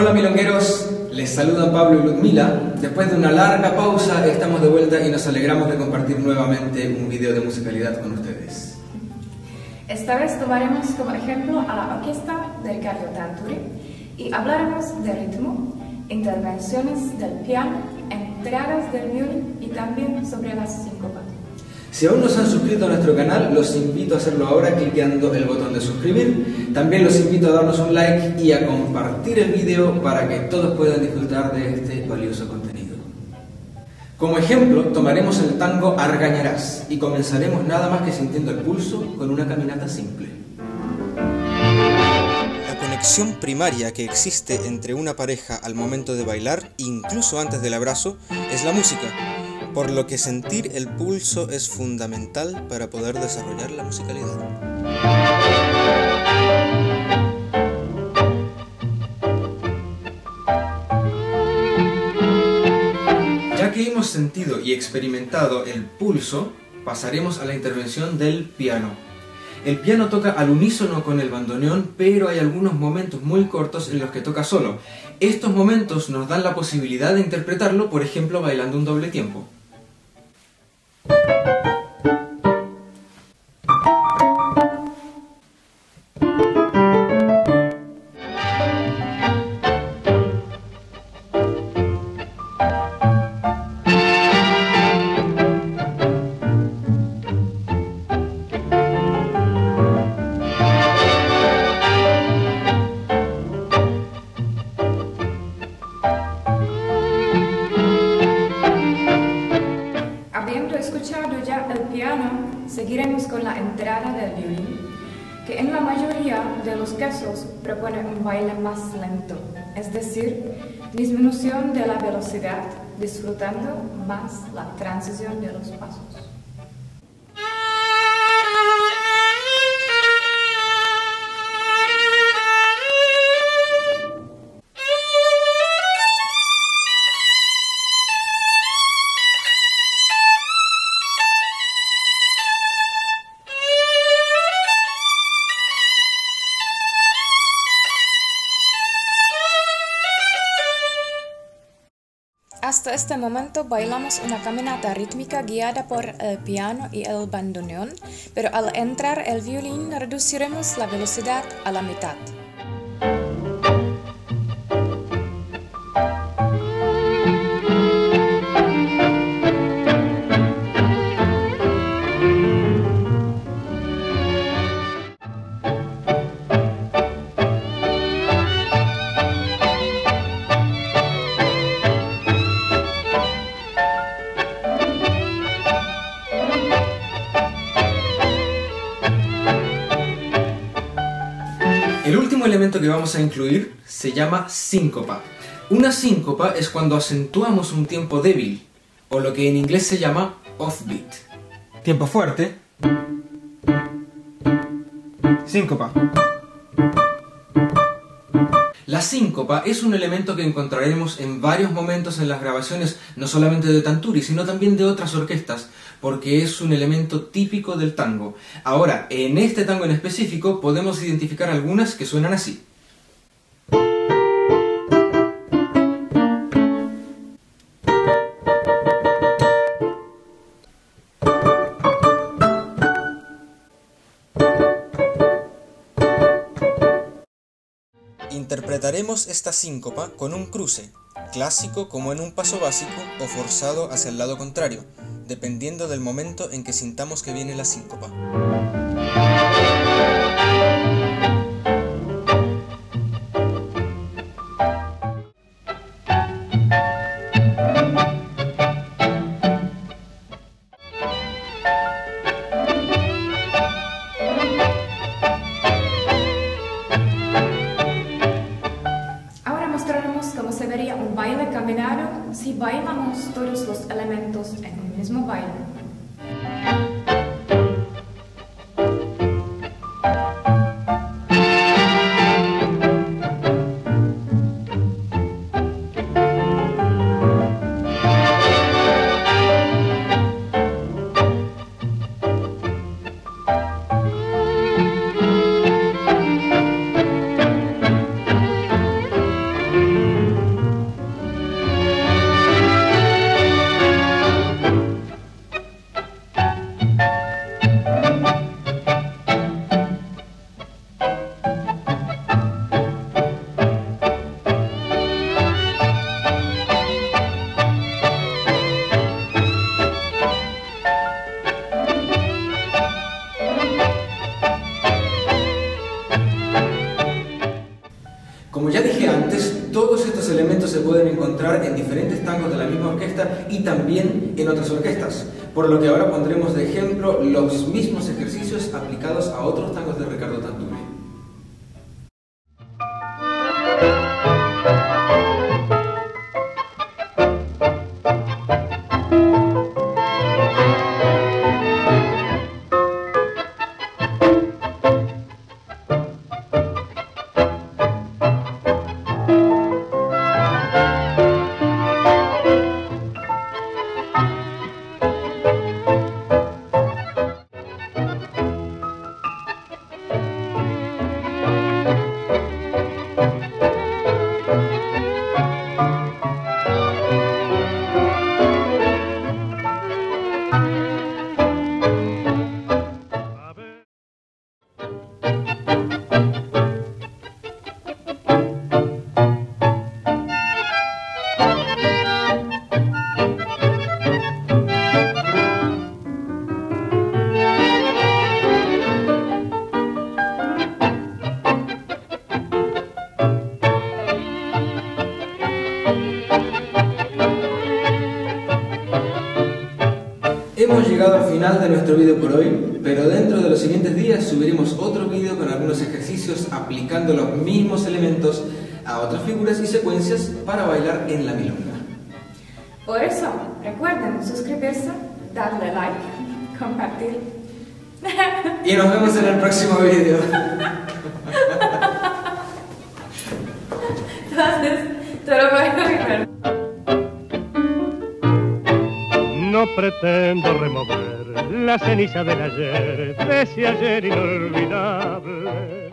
Hola milongueros, les saludan Pablo y Ludmila. Después de una larga pausa estamos de vuelta y nos alegramos de compartir nuevamente un video de musicalidad con ustedes. Esta vez tomaremos como ejemplo a la orquesta de Ricardo Tanturi y hablaremos de ritmo, intervenciones del piano, entradas del violín y también sobre las síncopas. Si aún no se han suscrito a nuestro canal, los invito a hacerlo ahora clicando el botón de suscribir. También los invito a darnos un like y a compartir el video para que todos puedan disfrutar de este valioso contenido. Como ejemplo, tomaremos el tango Argañarás y comenzaremos nada más que sintiendo el pulso con una caminata simple. La conexión primaria que existe entre una pareja al momento de bailar, incluso antes del abrazo, es la música. Por lo que sentir el pulso es fundamental para poder desarrollar la musicalidad. Ya que hemos sentido y experimentado el pulso, pasaremos a la intervención del piano. El piano toca al unísono con el bandoneón, pero hay algunos momentos muy cortos en los que toca solo. Estos momentos nos dan la posibilidad de interpretarlo, por ejemplo, bailando un doble tiempo. Habiendo escuchado ya el piano, seguiremos con la entrada del violín, que en la mayoría de los casos propone un baile más lento, es decir, disminución de la velocidad, disfrutando más la transición de los pasos. Hasta este momento bailamos una caminata rítmica guiada por el piano y el bandoneón, pero al entrar el violín reduciremos la velocidad a la mitad. El último elemento que vamos a incluir se llama síncopa. Una síncopa es cuando acentuamos un tiempo débil, o lo que en inglés se llama offbeat. Tiempo fuerte. Síncopa. La síncopa es un elemento que encontraremos en varios momentos en las grabaciones, no solamente de Tanturi, sino también de otras orquestas, porque es un elemento típico del tango. Ahora, en este tango en específico, podemos identificar algunas que suenan así. Interpretaremos esta síncopa con un cruce, clásico como en un paso básico o forzado hacia el lado contrario, dependiendo del momento en que sintamos que viene la síncopa. Un baile caminado si bailamos todos los elementos en un mismo baile. elementos se pueden encontrar en diferentes tangos de la misma orquesta y también en otras orquestas, por lo que ahora pondremos de ejemplo los mismos ejercicios aplicados a otros tangos de Ricardo Tanturi. Hemos llegado al final de nuestro vídeo por hoy, pero dentro de los siguientes días subiremos otro vídeo con algunos ejercicios aplicando los mismos elementos a otras figuras y secuencias para bailar en la milonga. Por eso, recuerden suscribirse, darle like, compartir. Y nos vemos en el próximo vídeo. Entonces, te lo voy a ver. No pretendo remover la ceniza del ayer, de ese ayer inolvidable.